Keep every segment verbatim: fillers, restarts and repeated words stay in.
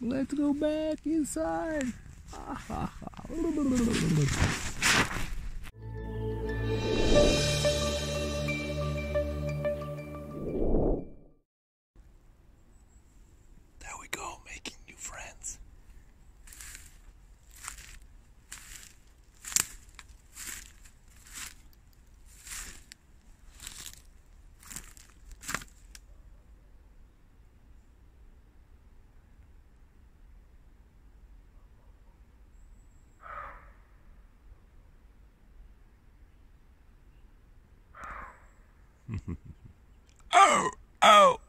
Let's go back inside. There we go, making new friends. Oh, oh.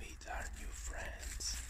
Meet our new friends.